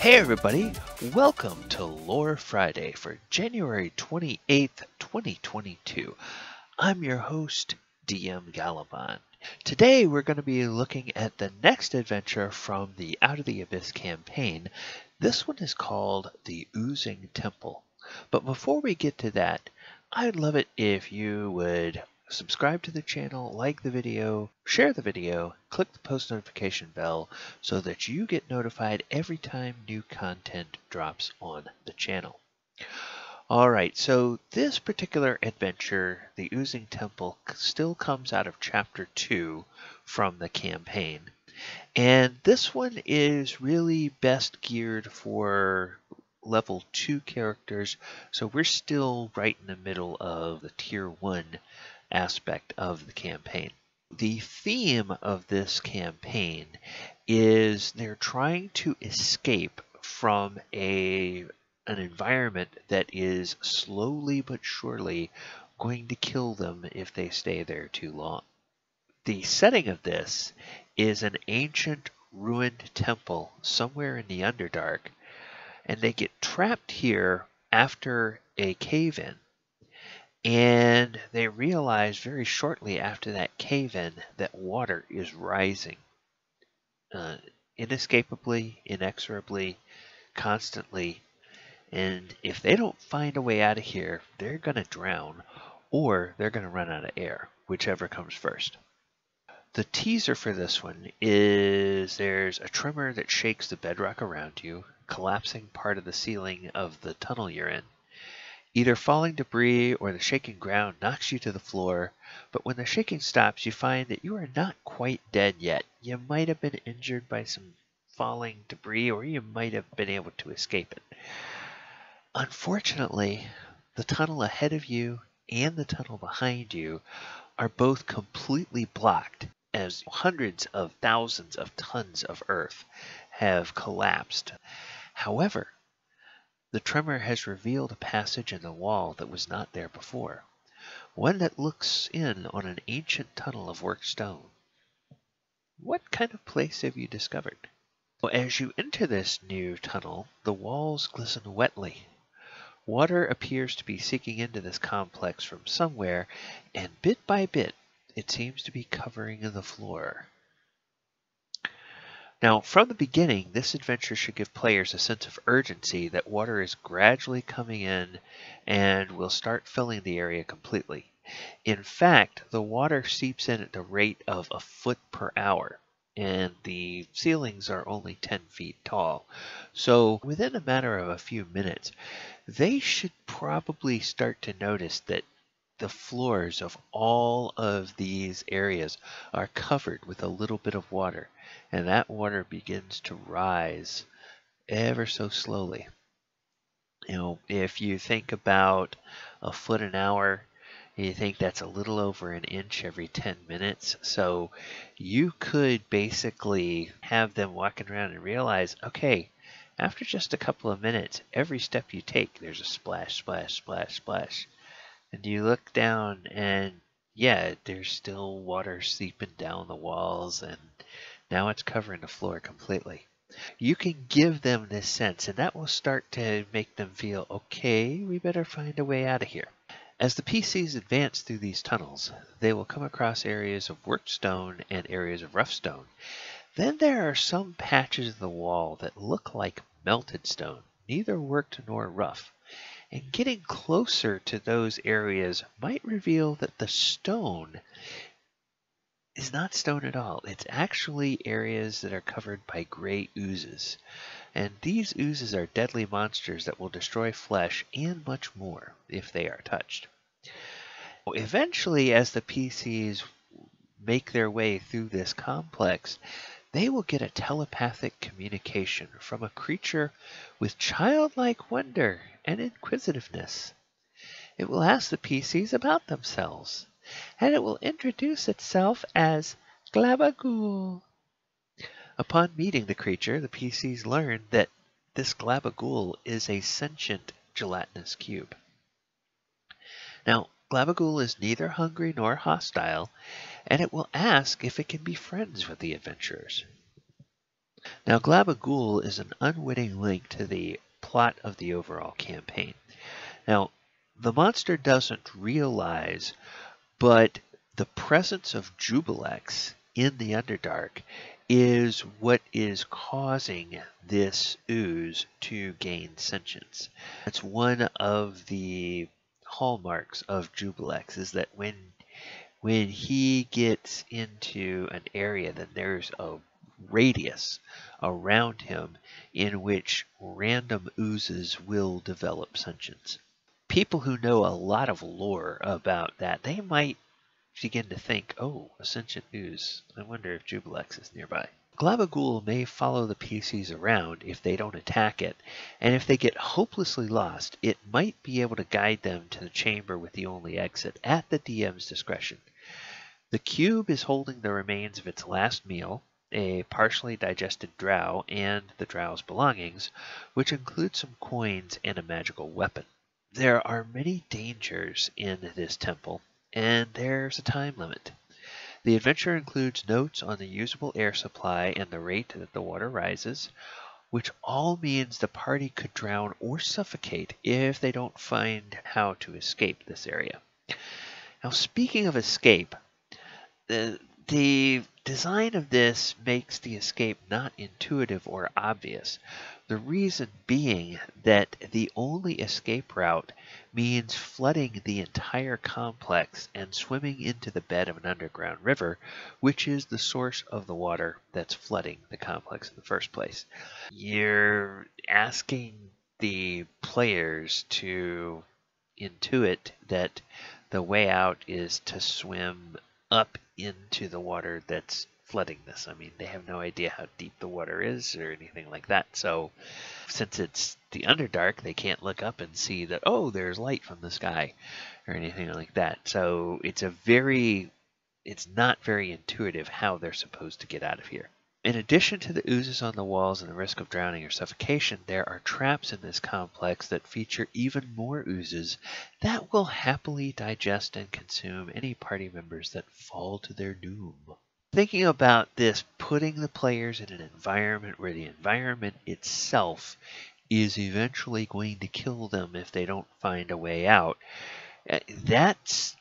Hey everybody, welcome to Lore Friday for January 28th, 2022. I'm your host, DM Gallibond. Today we're going to be looking at the next adventure from the Out of the Abyss campaign. This one is called the Oozing Temple. But before we get to that, I'd love it if you would subscribe to the channel, like the video, share the video, click the post notification bell so that you get notified every time new content drops on the channel. Alright, so this particular adventure, the Oozing Temple, still comes out of Chapter 2 from the campaign. And this one is really best geared for level 2 characters, so we're still right in the middle of the Tier 1 aspect of the campaign. The theme of this campaign is they're trying to escape from an environment that is slowly but surely going to kill them if they stay there too long. The setting of this is an ancient ruined temple somewhere in the Underdark, and they get trapped here after a cave-in. And they realize very shortly after that cave-in that water is rising inescapably, inexorably, constantly. And if they don't find a way out of here, they're going to drown or they're going to run out of air, whichever comes first. The teaser for this one is there's a tremor that shakes the bedrock around you, collapsing part of the ceiling of the tunnel you're in. Either falling debris or the shaking ground knocks you to the floor, but when the shaking stops, you find that you are not quite dead yet. You might have been injured by some falling debris, or you might have been able to escape it. Unfortunately, the tunnel ahead of you and the tunnel behind you are both completely blocked as hundreds of thousands of tons of earth have collapsed. However, the tremor has revealed a passage in the wall that was not there before, one that looks in on an ancient tunnel of worked stone. What kind of place have you discovered? Well, as you enter this new tunnel, the walls glisten wetly. Water appears to be seeking into this complex from somewhere, and bit by bit, it seems to be covering the floor. Now, from the beginning, this adventure should give players a sense of urgency that water is gradually coming in and will start filling the area completely. In fact, the water seeps in at the rate of a foot per hour, and the ceilings are only 10 feet tall. So, within a matter of a few minutes, they should probably start to notice that the floors of all of these areas are covered with a little bit of water. And that water begins to rise ever so slowly. You know, if you think about a foot an hour, you think that's a little over an inch every 10 minutes. So you could basically have them walking around and realize, okay, after just a couple of minutes, every step you take, there's a splash, splash, splash, splash. And you look down and yeah, there's still water seeping down the walls, and now it's covering the floor completely. You can give them this sense, and that will start to make them feel, okay, we better find a way out of here. As the PCs advance through these tunnels, they will come across areas of worked stone and areas of rough stone. Then there are some patches of the wall that look like melted stone, neither worked nor rough. And getting closer to those areas might reveal that the stone is not stone at all. It's actually areas that are covered by gray oozes. And these oozes are deadly monsters that will destroy flesh and much more if they are touched. Eventually, as the PCs make their way through this complex, they will get a telepathic communication from a creature with childlike wonder and inquisitiveness. It will ask the PCs about themselves, and it will introduce itself as Glabbagool. Upon meeting the creature, the PCs learn that this Glabbagool is a sentient gelatinous cube. Now, Glabbagool is neither hungry nor hostile, and it will ask if it can be friends with the adventurers. Now, Glabbagool is an unwitting link to the plot of the overall campaign. Now, the monster doesn't realize, but the presence of Juiblex in the Underdark is what is causing this ooze to gain sentience. That's one of the hallmarks of Juiblex, is that when he gets into an area, then there's a radius around him in which random oozes will develop sentience. People who know a lot of lore about that, they might begin to think, oh, a sentient ooze, I wonder if Juiblex is nearby. Glabbagool may follow the PCs around if they don't attack it, and if they get hopelessly lost, it might be able to guide them to the chamber with the only exit at the DM's discretion. The cube is holding the remains of its last meal, a partially digested drow and the drow's belongings, which includes some coins and a magical weapon. There are many dangers in this temple, and there's a time limit. The adventure includes notes on the usable air supply and the rate that the water rises, which all means the party could drown or suffocate if they don't find how to escape this area. Now, speaking of escape, the design of this makes the escape not intuitive or obvious. The reason being that the only escape route means flooding the entire complex and swimming into the bed of an underground river, which is the source of the water that's flooding the complex in the first place. You're asking the players to intuit that the way out is to swim up into the water that's flooding this. I mean, they have no idea how deep the water is or anything like that, so since it's the Underdark, they can't look up and see that, oh, there's light from the sky or anything like that. So it's not very intuitive how they're supposed to get out of here. In addition to the oozes on the walls and the risk of drowning or suffocation, there are traps in this complex that feature even more oozes that will happily digest and consume any party members that fall to their doom. Thinking about this, putting the players in an environment where the environment itself is eventually going to kill them if they don't find a way out, that's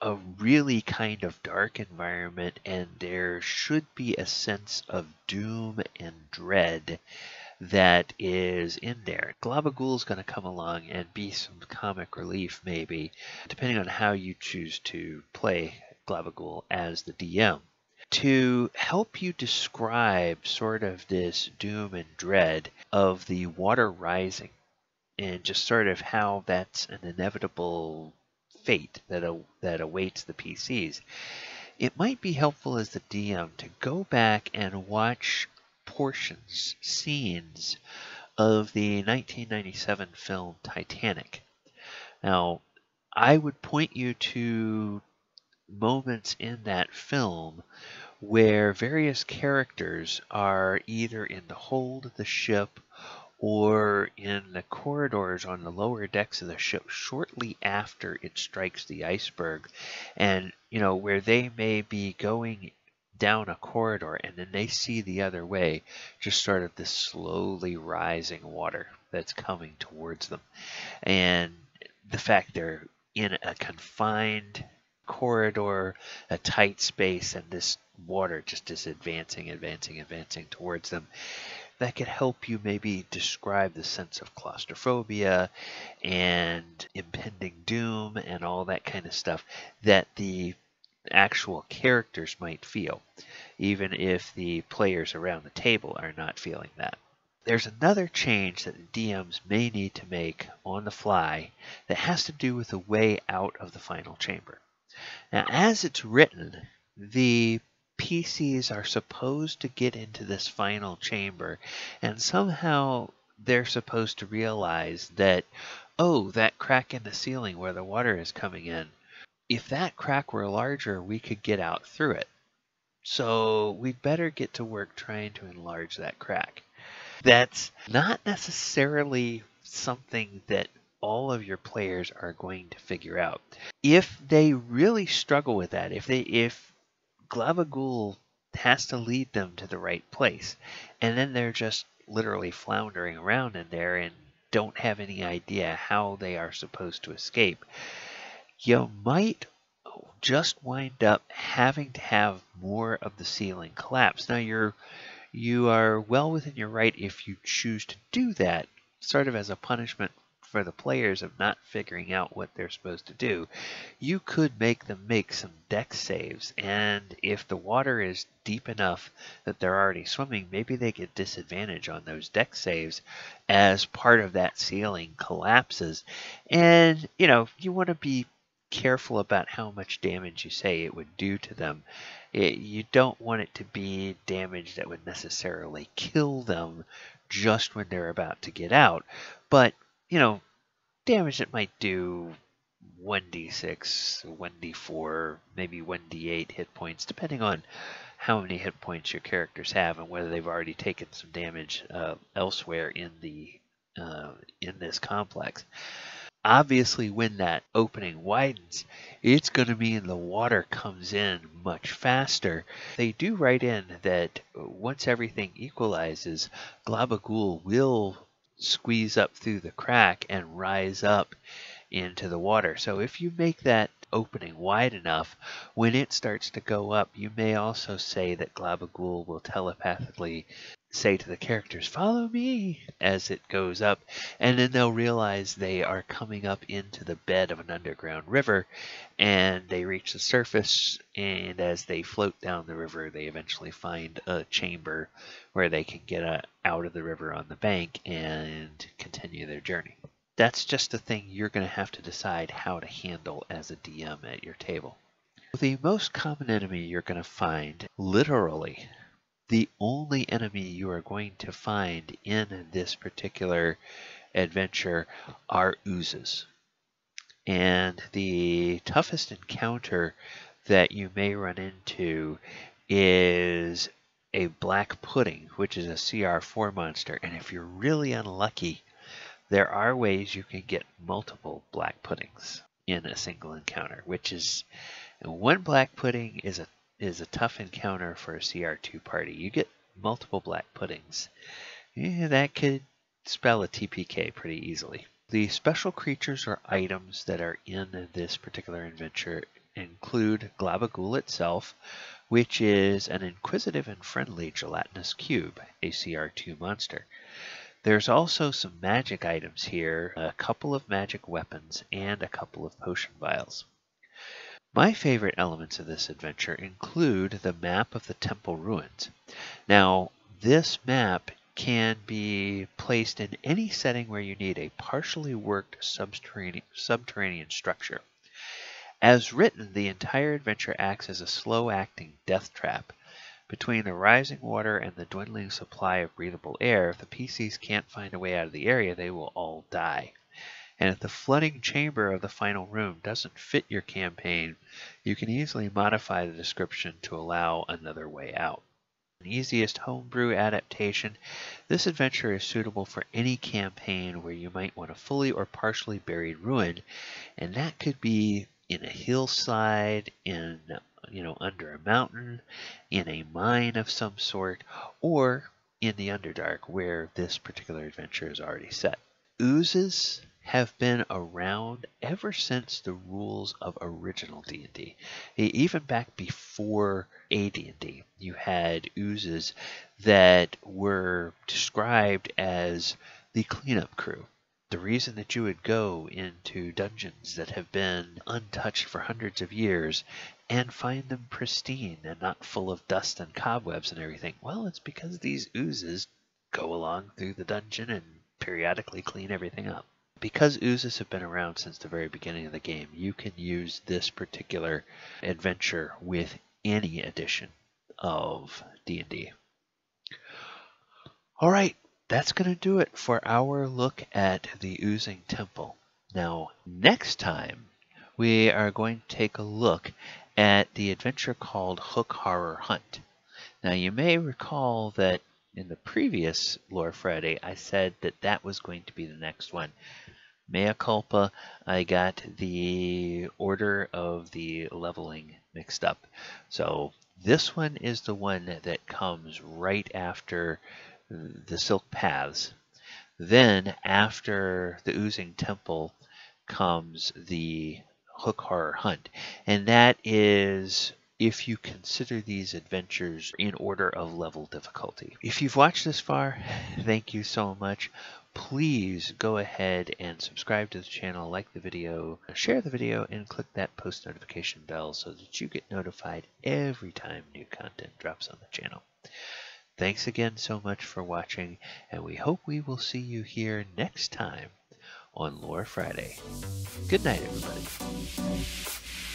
a really kind of dark environment, and there should be a sense of doom and dread that is in there. Glabbagool's going to come along and be some comic relief, maybe, depending on how you choose to play Glabbagool as the DM, to help you describe sort of this doom and dread of the water rising and just sort of how that's an inevitable fate that awaits the PCs. It might be helpful as the DM to go back and watch portions, scenes of the 1997 film Titanic. Now, I would point you to moments in that film where various characters are either in the hold of the ship or in the corridors on the lower decks of the ship shortly after it strikes the iceberg, and where they may be going down a corridor and then they see the other way just sort of this slowly rising water that's coming towards them, and the fact they're in a confined corridor, a tight space, and this water just is advancing towards them. That could help you maybe describe the sense of claustrophobia and impending doom and all that kind of stuff that the actual characters might feel, even if the players around the table are not feeling that. There's another change that the DMs may need to make on the fly that has to do with the way out of the final chamber. Now, as it's written, the PCs are supposed to get into this final chamber, and somehow they're supposed to realize that, oh, that crack in the ceiling where the water is coming in, if that crack were larger, we could get out through it. So we'd better get to work trying to enlarge that crack. That's not necessarily something that all of your players are going to figure out. If they really struggle with that, if Glabbagool has to lead them to the right place. And then they're just literally floundering around in there and don't have any idea how they are supposed to escape. You might just wind up having to have more of the ceiling collapse. Now you are well within your right if you choose to do that, sort of as a punishment for the players of not figuring out what they're supposed to do. You could make them make some deck saves, and if the water is deep enough that they're already swimming, maybe they get disadvantage on those deck saves as part of that ceiling collapses. And you know, you want to be careful about how much damage you say it would do to them. You don't want it to be damage that would necessarily kill them just when they're about to get out, but you know, damage that might do 1d6, 1d4, maybe 1d8 hit points, depending on how many hit points your characters have and whether they've already taken some damage elsewhere in the in this complex. Obviously, when that opening widens, it's going to mean the water comes in much faster. They do write in that once everything equalizes, Glabbagool will squeeze up through the crack and rise up into the water. So if you make that opening wide enough, when it starts to go up, you may also say that Glabbagool will telepathically say to the characters, "Follow me," as it goes up, and then they'll realize they are coming up into the bed of an underground river, and they reach the surface, and as they float down the river, they eventually find a chamber where they can get out of the river on the bank and continue their journey. That's just the thing you're going to have to decide how to handle as a DM at your table. The most common enemy you're going to find, literally, the only enemy you are going to find in this particular adventure, are oozes. And the toughest encounter that you may run into is a black pudding, which is a CR4 monster. And if you're really unlucky, there are ways you can get multiple black puddings in a single encounter, which is, one black pudding is a tough encounter for a CR2 party. You get multiple black puddings. Yeah, that could spell a TPK pretty easily. The special creatures or items that are in this particular adventure include Glabbagool itself, which is an inquisitive and friendly gelatinous cube, a CR2 monster. There's also some magic items here, a couple of magic weapons, and a couple of potion vials. My favorite elements of this adventure include the map of the temple ruins. Now, this map can be placed in any setting where you need a partially worked subterranean structure. As written, the entire adventure acts as a slow-acting death trap. Between the rising water and the dwindling supply of breathable air, if the PCs can't find a way out of the area, they will all die. And if the flooding chamber of the final room doesn't fit your campaign, you can easily modify the description to allow another way out. An easiest homebrew adaptation, this adventure is suitable for any campaign where you might want a fully or partially buried ruin, and that could be in a hillside, in, you know, under a mountain, in a mine of some sort, or in the Underdark where this particular adventure is already set. Oozes have been around ever since the rules of original D&D. Even back before AD&D, you had oozes that were described as the cleanup crew. The reason that you would go into dungeons that have been untouched for hundreds of years and find them pristine and not full of dust and cobwebs and everything, well, it's because these oozes go along through the dungeon and periodically clean everything up. Because oozes have been around since the very beginning of the game, you can use this particular adventure with any edition of D&D. All right, that's going to do it for our look at the Oozing Temple. Now, next time, we are going to take a look at the adventure called Hook Horror Hunt. Now, you may recall that in the previous Lore Friday, I said that that was going to be the next one. Mea culpa, I got the order of the leveling mixed up. So this one is the one that comes right after the Silk Paths. Then after the Oozing Temple comes the Hook Horror Hunt, and that is if you consider these adventures in order of level difficulty. If you've watched this far, thank you so much. Please go ahead and subscribe to the channel, like the video, share the video, and click that post notification bell so that you get notified every time new content drops on the channel. Thanks again so much for watching, and we hope we will see you here next time on Lore Friday. Good night, everybody.